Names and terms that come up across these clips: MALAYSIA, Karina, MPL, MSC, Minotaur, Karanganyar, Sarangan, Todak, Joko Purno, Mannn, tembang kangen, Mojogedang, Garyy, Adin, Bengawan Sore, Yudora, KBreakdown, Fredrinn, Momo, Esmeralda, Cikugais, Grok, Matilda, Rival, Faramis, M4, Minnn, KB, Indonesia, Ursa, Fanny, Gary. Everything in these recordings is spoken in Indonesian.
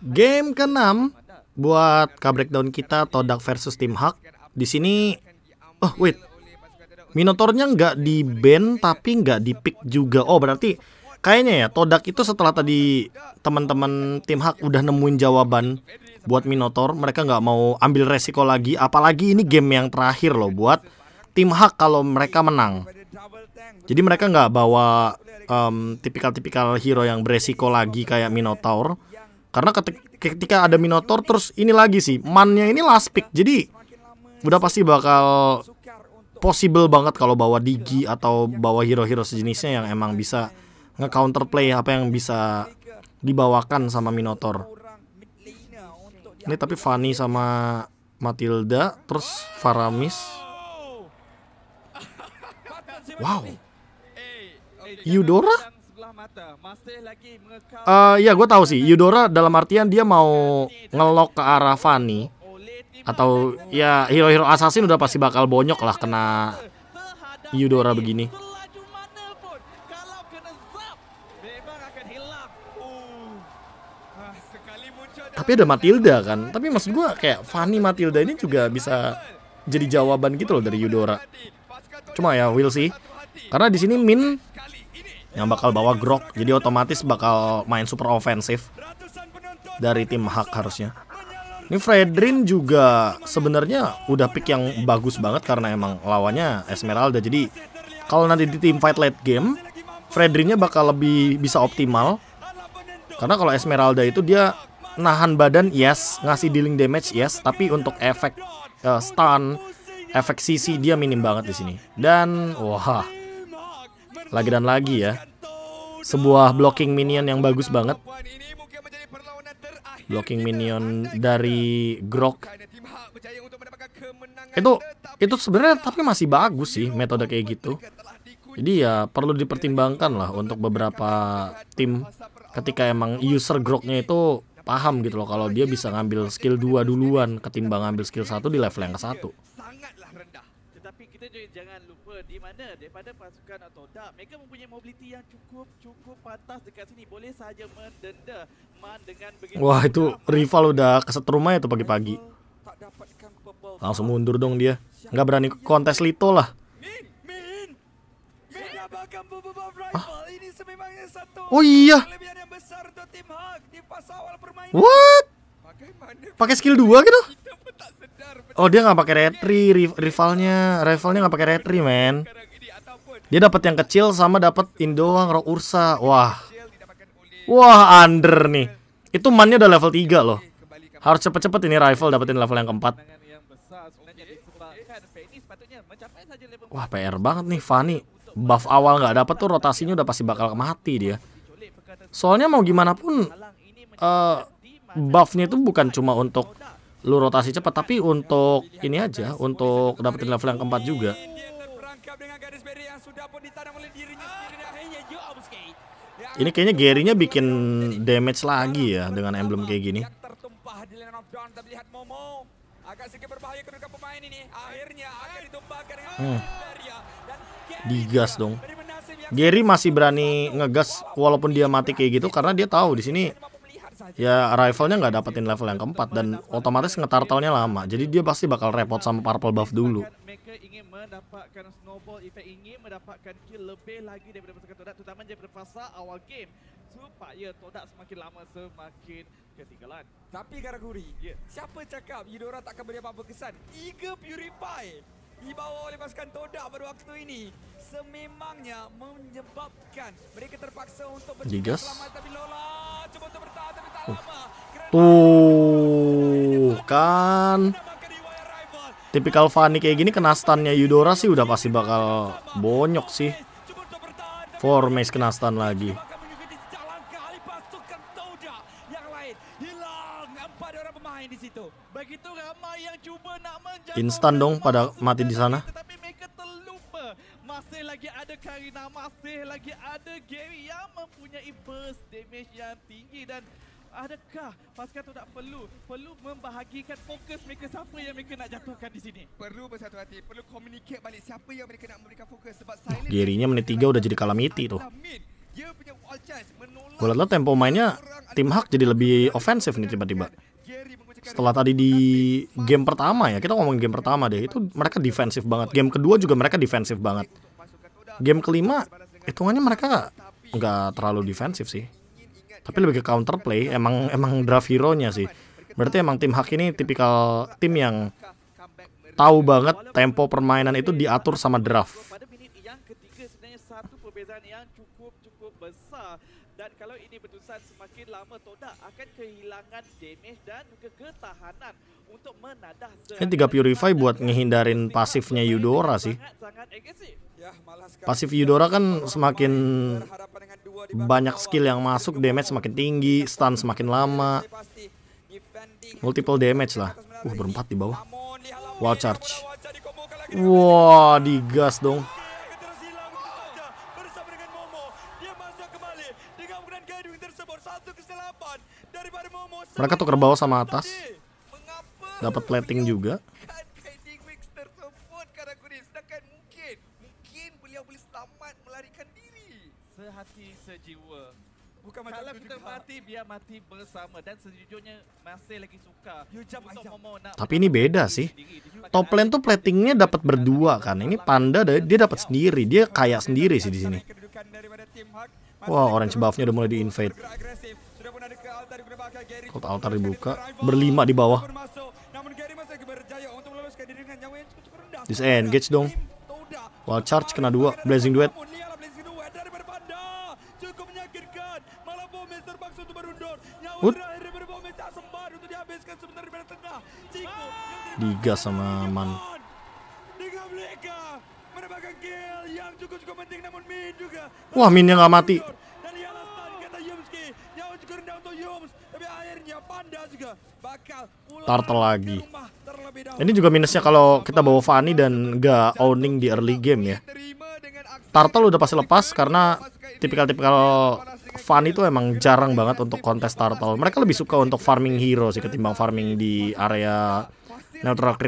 Game ke-6 buat KBreakdown kita, Todak versus Team Hak. Di sini, oh wait, Minotaurnya nggak di ban tapi nggak di pick juga. Oh berarti kayaknya ya Todak itu setelah tadi teman-teman Team Hak udah nemuin jawaban buat Minotaur, mereka nggak mau ambil resiko lagi. Apalagi ini game yang terakhir loh buat Team Hak kalau mereka menang. Jadi mereka nggak bawa tipikal-tipikal hero yang beresiko lagi kayak Minotaur. Karena ketika ada Minotaur terus ini lagi sih, mannya ini last pick. Jadi udah pasti bakal possible banget kalau bawa Digi atau bawa hero-hero sejenisnya yang emang bisa nge-counterplay apa yang bisa dibawakan sama Minotaur. Ini tapi Fanny sama Matilda terus Faramis. Wow, Yudora? Ya gue tahu sih Yudora, dalam artian dia mau ngelok ke arah Fanny. Atau ya hero-hero assassin udah pasti bakal bonyok lah kena Yudora begini. Tapi ada Matilda kan. Tapi maksud gue kayak Fanny Matilda ini juga bisa jadi jawaban gitu loh dari Yudora. Cuma ya we'll see. Karena di sini Min yang bakal bawa Grok, jadi otomatis bakal main super ofensif dari Team Hak harusnya. Ini Fredrinn juga sebenarnya udah pick yang bagus banget karena emang lawannya Esmeralda. Jadi kalau nanti di team fight late game, Fredrinnnya bakal lebih bisa optimal. Karena kalau Esmeralda itu dia nahan badan yes, ngasih dealing damage yes, tapi untuk efek stun, efek CC dia minim banget di sini. Dan wah, lagi dan lagi ya, sebuah blocking minion yang bagus banget. Blocking minion dari Grok itu sebenarnya tapi masih bagus sih metode kayak gitu. Jadi ya perlu dipertimbangkan lah untuk beberapa tim ketika emang user Groknya itu paham gitu loh, kalau dia bisa ngambil skill 2 duluan ketimbang ngambil skill 1 di level yang ke-1. Jangan lupa di mana daripada pasukan Todak, mereka mempunyai mobility yang cukup pantas dekat sini, boleh saja mendenda man dengan begitu. Wah, itu rival udah kesetrumnya itu pagi-pagi. Langsung mundur dong dia. Nggak berani kontes Lito lah. Ah? Oh iya. What? Pakai skill 2 gitu? Oh dia nggak pakai retry, rivalnya nggak pakai retry men. Dia dapat yang kecil sama dapat Indoang Rock Ursa. Wah under nih. Itu mannya udah level 3 loh. Harus cepet-cepet ini rival dapetin level yang keempat. Wah PR banget nih Fanny. Buff awal nggak dapet tuh rotasinya udah pasti bakal mati dia. Soalnya mau gimana pun buffnya itu bukan cuma untuk lu rotasi cepat, tapi untuk ini aja, untuk dapetin level yang keempat juga. Ini kayaknya Gary-nya bikin damage lagi ya dengan emblem kayak gini. Digas dong. Gary masih berani ngegas walaupun dia mati kayak gitu karena dia tahu di sini ya rivalnya nggak dapetin level yang keempat dan otomatis ngetartelnya lama. Jadi dia pasti bakal repot sama purple buff dulu. Tapi Garaguri, siapa cakap Yudora tak akan beri apa-apa kesan? Eager Purify dibawa oleh pasukan Todak pada waktu ini sememangnya menyebabkan mereka terpaksa untuk berjuang selamat, tapi Lola cuba untuk bertahan tapi tak lama. Tuh kan tipikal Fanny kayak gini kena stunnya Yudora sih udah pasti bakal bonyok sih. Formes kena stun lagi. Instan dong pada mati di sana. Masih lagi ada Karina, masih lagi ada Gary yang mempunyai burst damage yang tinggi. Dan adakah pasukan Todak perlu membahagikan fokus mereka, siapa yang mereka nak jatuhkan di sini? Perlu bersatu hati, perlu communicate balik siapa yang mereka nak memberikan fokus sebab Gary-nya menit 3 udah jadi kalamiti tuh. Gue liat tempo mainnya tim Hak jadi lebih ofensif nih tiba-tiba. Setelah tadi di game pertama ya, kita ngomongin game pertama deh, itu mereka defensif banget. Game kedua juga mereka defensif banget. Game kelima, hitungannya mereka nggak terlalu defensif sih. Tapi lebih ke counter play, emang draft hero-nya sih. Berarti emang tim Hak ini tipikal tim yang tahu banget tempo permainan itu diatur sama draft. Pada menit yang ketiga sebenarnya satu perbezaan yang cukup besar. Dan kalau ini berterusan semakin lama, Todak akan kehilangan damage dan juga ketahanan untuk menadah. Ini 3 purify buat ngehindarin pasifnya Yudora sih. Pasif Yudora kan semakin banyak skill yang masuk, damage semakin tinggi, stun semakin lama, multiple damage lah. Berempat di bawah. Wild charge. Wah, digas dong. Mereka tuker bawah sama atas. Dapat plating juga. Bukan kalau kita mati, biar mati bersama. Dan sejujurnya masih lagi suka. Tapi ini beda sih. Top lane tuh platingnya dapat berdua kan. Ini Panda dia dapat sendiri. Dia kaya sendiri sih di sini. Wah, orange buffnya udah mulai di invade. Kalau altar dibuka, berlima di bawah. Disengage dong. Wild charge kena dua, blazing duet. Digas sama Man. Wah, minnya nggak mati. Turtle lagi. Ini juga minusnya kalau kita bawa Fanny dan nggak owning di early game ya. Turtle udah pasti lepas karena tipikal-tipikal Fanny itu emang jarang banget untuk kontes Turtle. Mereka lebih suka untuk farming hero sih ketimbang farming di area neutral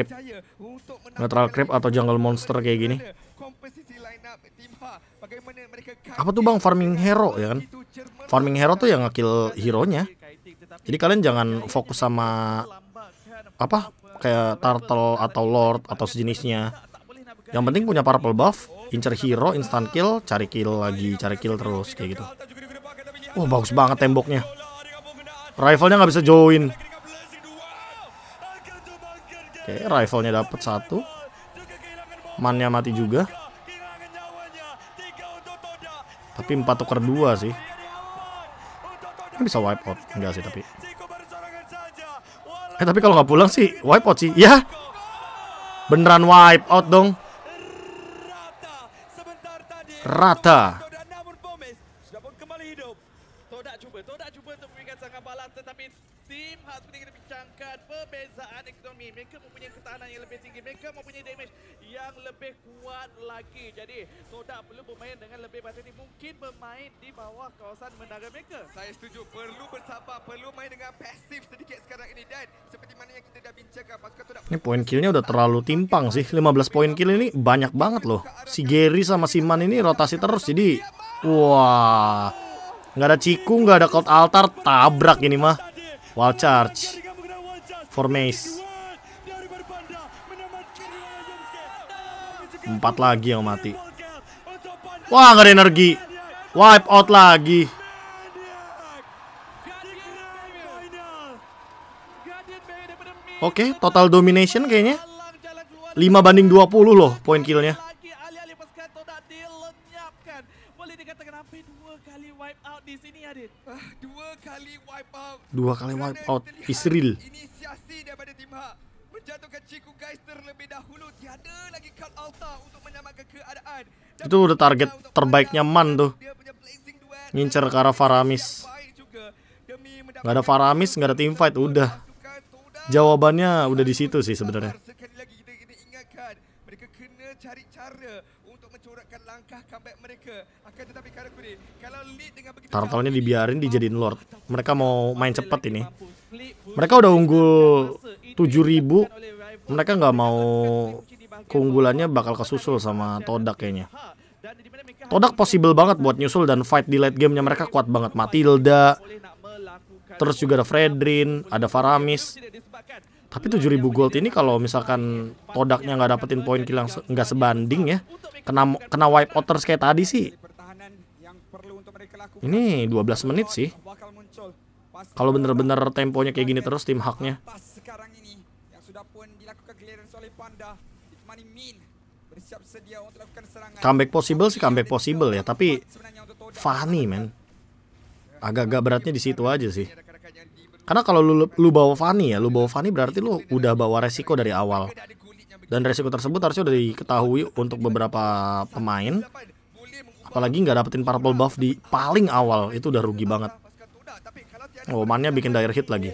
creep atau jungle monster kayak gini. Apa tuh bang, farming hero ya kan? Farming hero tuh yang nge-kill hero-nya. Jadi kalian jangan fokus sama apa kayak Turtle atau Lord atau sejenisnya. Yang penting punya purple buff, incer hero, instant kill, cari kill lagi, cari kill terus kayak gitu. Wah, bagus banget temboknya. Rivalnya nggak bisa join. Oke, rivalnya dapat satu. Mannya mati juga. Tapi 4 tuker 2 sih. Ini bisa wipe out. Enggak sih tapi. Tapi kalau nggak pulang sih wipe out sih. Ya. Beneran wipe out dong. Rata. Todak cuba untuk memberikan sangat balas, tetapi tim harus kita bincangkan perbezaan ekonomi. Mereka mempunyai ketahanan yang lebih tinggi, mereka mempunyai damage yang lebih kuat lagi. Jadi Todak perlu bermain dengan lebih baik ini, mungkin bermain di bawah kawasan menara mereka. Saya setuju, perlu bersabar, perlu main dengan pasif sedikit sekarang ini, dan seperti mana yang kita dah bincangkan pasukan Todak. Ini poin killnya udah terlalu timpang sih. 15 poin kill ini banyak banget loh. Si Gary sama si Man ini rotasi terus jadi wah. Nggak ada ciku, nggak ada cold altar, tabrak ini mah. Wild charge Formace. 4 lagi yang mati. Wah, nggak ada energi. Wipe out lagi. Oke, total domination kayaknya 5-20 loh poin killnya. Dua kali wipe out Israel. Inisiasi daripada tim Hak menjatuhkan Ciku guys terlebih dahulu. Tiada lagi cut altar untuk menyamakan keadaan. Itu udah target terbaiknya Man tuh. Ngincer ke arah Faramis. Gak ada Faramis, gak ada team fight, udah. Jawabannya udah di situ sih sebenarnya. Sekali lagi kita ingatkan, mereka kena cari cara untuk mencorakkan langkah comeback mereka. Akan tetapi Karakuri kalau lead dengan begitu Turtle-nya dibiarin dijadiin Lord. Mereka mau main cepat ini. Mereka udah unggul 7.000. Mereka nggak mau keunggulannya bakal kesusul sama Todak kayaknya. Todak possible banget buat nyusul dan fight di late gamenya mereka kuat banget. Matilda, terus juga ada Fredrinn, ada Faramis. Tapi 7.000 gold ini kalau misalkan Todaknya nggak dapetin poin kill yang nggak sebanding ya, kena wipe outers kayak tadi sih. Ini 12 menit sih. Kalau bener-bener temponya kayak gini terus tim Haknya. Comeback possible ya, tapi Fanny men. Agak-agak beratnya di situ aja sih. Karena kalau lu bawa Fanny ya, lu bawa Fanny berarti lu udah bawa resiko dari awal. Dan resiko tersebut harusnya udah diketahui untuk beberapa pemain. Apalagi nggak dapetin purple buff di paling awal, itu udah rugi banget. Oh, mannya bikin dire hit lagi.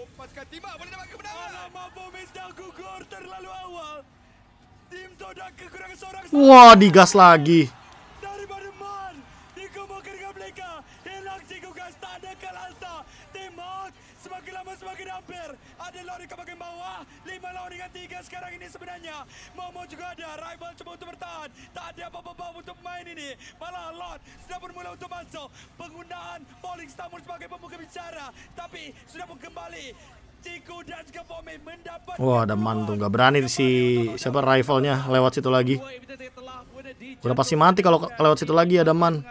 Wah, digas lagi. Sekarang ini sebenarnya Momo juga ada, Rival coba untuk bertahan, tak ada apa-apa untuk main ini, malah Lord sudah bermula untuk masuk, penggunaan Falling Stamur sebagai pembuka bicara, tapi sudah pun kembali, Ciku dan juga Fome mendapat. Wah, ada mantu, nggak berani si siapa rivalnya lewat situ lagi, udah pasti mati kalau lewat situ lagi ada man.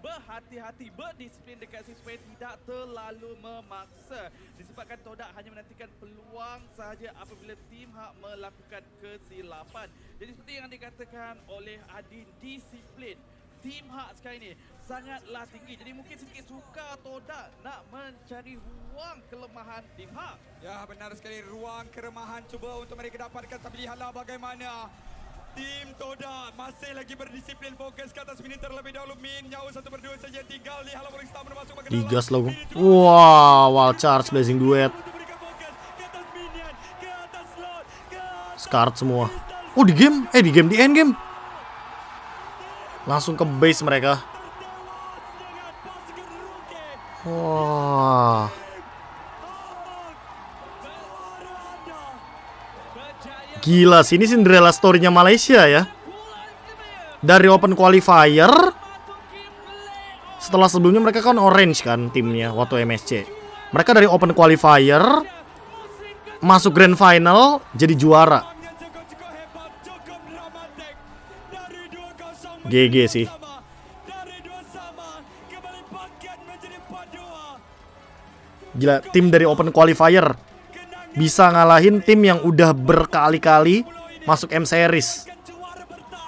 Berhati-hati, berdisiplin dekat siswa, tidak terlalu memaksa. Disebabkan Todak hanya menantikan peluang sahaja apabila tim Hak melakukan kesilapan. Jadi seperti yang dikatakan oleh Adin, disiplin tim Hak sekarang ini sangatlah tinggi. Jadi mungkin sedikit sukar Todak nak mencari ruang kelemahan tim Hak. Ya, benar sekali, ruang kelemahan cuba untuk mereka dapatkan, tapi lihatlah bagaimana tim Todak masih lagi berdisiplin, fokus ke atas mini terlebih dahulu. Min nyawa 1/2 saja tinggal di halaman Star masuk ke dalam. Digas loh. Wow, wall charge blazing duet. Scar semua. Oh, di end game. Langsung ke base mereka. Wah. Wow. Gila sih, ini Cinderella story-nya Malaysia ya. Dari open qualifier, setelah sebelumnya mereka kan orange kan timnya waktu MSC. Mereka dari open qualifier masuk grand final jadi juara. GG sih. Gila, tim dari open qualifier bisa ngalahin tim yang udah berkali-kali masuk M-Series.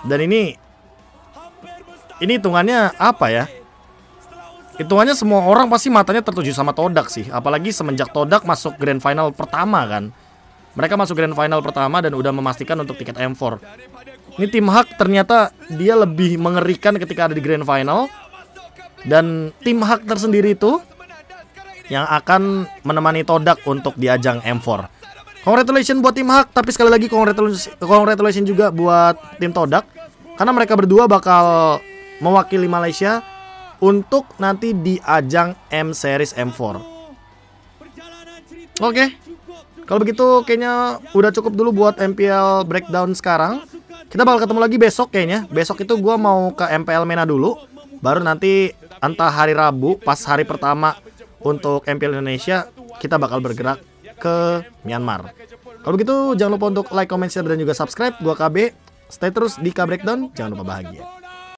Dan ini hitungannya apa ya? Hitungannya semua orang pasti matanya tertuju sama Todak sih. Apalagi semenjak Todak masuk grand final pertama kan. Mereka masuk grand final pertama dan udah memastikan untuk tiket M4. Ini tim Hak ternyata dia lebih mengerikan ketika ada di grand final. Dan tim Hak tersendiri itu yang akan menemani Todak untuk di ajang M4. Congratulations buat tim Hak, tapi sekali lagi congratulations juga buat tim Todak, karena mereka berdua bakal mewakili Malaysia untuk nanti di ajang M-Series M4. Oke, kalau begitu kayaknya udah cukup dulu buat MPL breakdown sekarang. Kita bakal ketemu lagi besok kayaknya. Besok itu gue mau ke MPL Mena dulu, baru nanti entah hari Rabu pas hari pertama untuk MPL Indonesia, kita bakal bergerak ke Myanmar. Kalau begitu, jangan lupa untuk like, comment, share, dan juga subscribe. Gua KB, stay terus di KBreakdown. Jangan lupa bahagia.